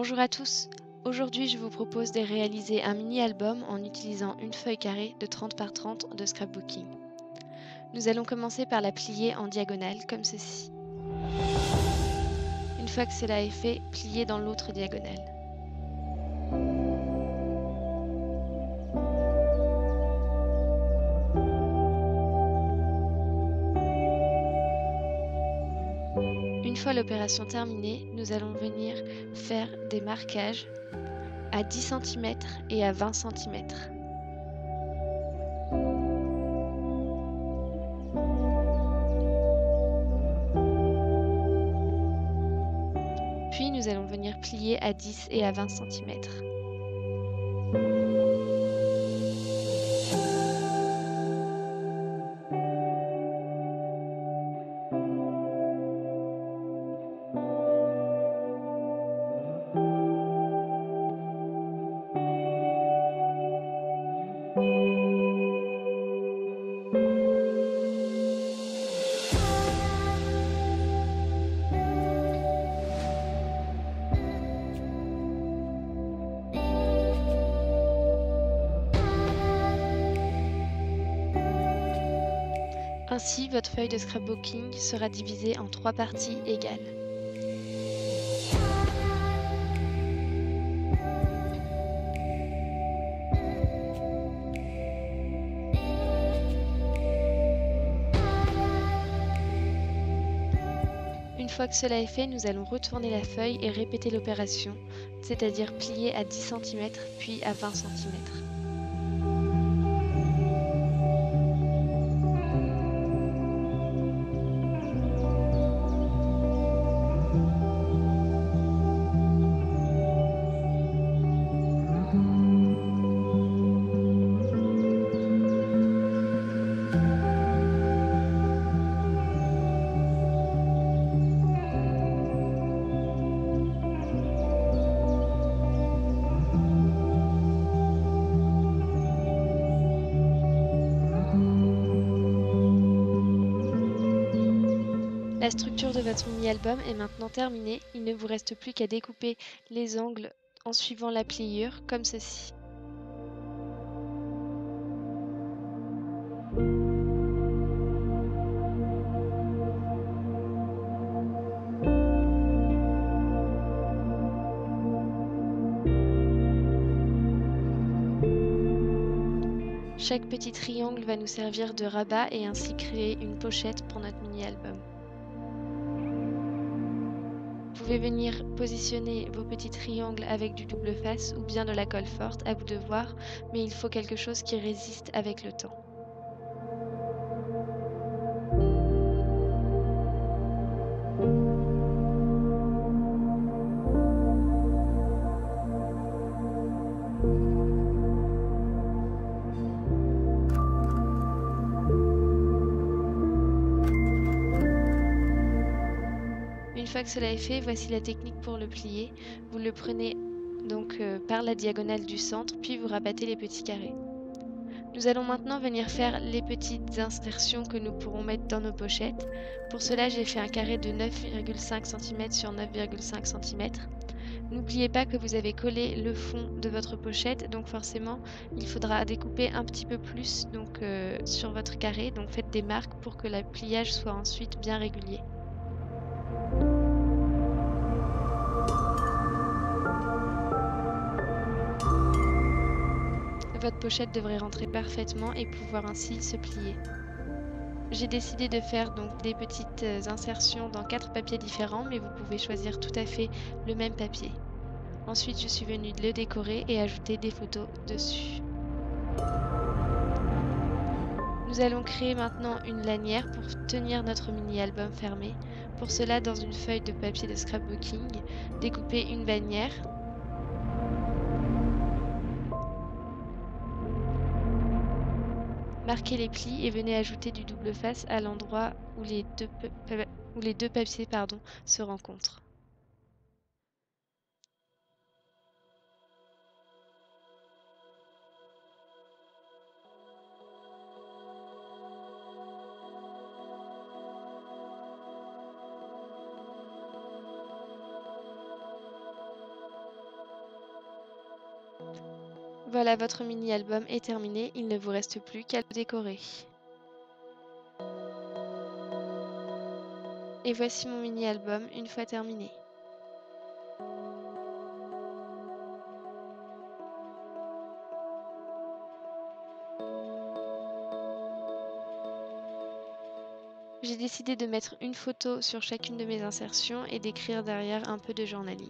Bonjour à tous, aujourd'hui je vous propose de réaliser un mini-album en utilisant une feuille carrée de 30 par 30 de scrapbooking. Nous allons commencer par la plier en diagonale comme ceci. Une fois que cela est fait, pliez dans l'autre diagonale. Une fois l'opération terminée, nous allons venir faire des marquages à 10 cm et à 20 cm. Puis nous allons venir plier à 10 et à 20 cm. Ainsi, votre feuille de scrapbooking sera divisée en 3 parties égales. Une fois que cela est fait, nous allons retourner la feuille et répéter l'opération, c'est-à-dire plier à 10 cm puis à 20 cm. La structure de votre mini-album est maintenant terminée, il ne vous reste plus qu'à découper les angles en suivant la pliure, comme ceci. Chaque petit triangle va nous servir de rabat et ainsi créer une pochette pour notre mini-album. Vous pouvez venir positionner vos petits triangles avec du double face ou bien de la colle forte, à vous de voir, mais il faut quelque chose qui résiste avec le temps. Une fois que cela est fait, voici la technique pour le plier. Vous le prenez donc par la diagonale du centre, puis vous rabattez les petits carrés. Nous allons maintenant venir faire les petites insertions que nous pourrons mettre dans nos pochettes. Pour cela, j'ai fait un carré de 9,5 cm sur 9,5 cm. N'oubliez pas que vous avez collé le fond de votre pochette, donc forcément, il faudra découper un petit peu plus donc, sur votre carré. Donc faites des marques pour que le pliage soit ensuite bien régulier. Votre pochette devrait rentrer parfaitement et pouvoir ainsi se plier. J'ai décidé de faire donc des petites insertions dans 4 papiers différents, mais vous pouvez choisir tout à fait le même papier. Ensuite, je suis venue le décorer et ajouter des photos dessus. Nous allons créer maintenant une lanière pour tenir notre mini-album fermé. Pour cela, dans une feuille de papier de scrapbooking, découpez une bannière. Marquez les plis et venez ajouter du double face à l'endroit où les deux papiers se rencontrent. Voilà, votre mini-album est terminé, il ne vous reste plus qu'à le décorer. Et voici mon mini-album une fois terminé. J'ai décidé de mettre une photo sur chacune de mes insertions et d'écrire derrière un peu de journaling.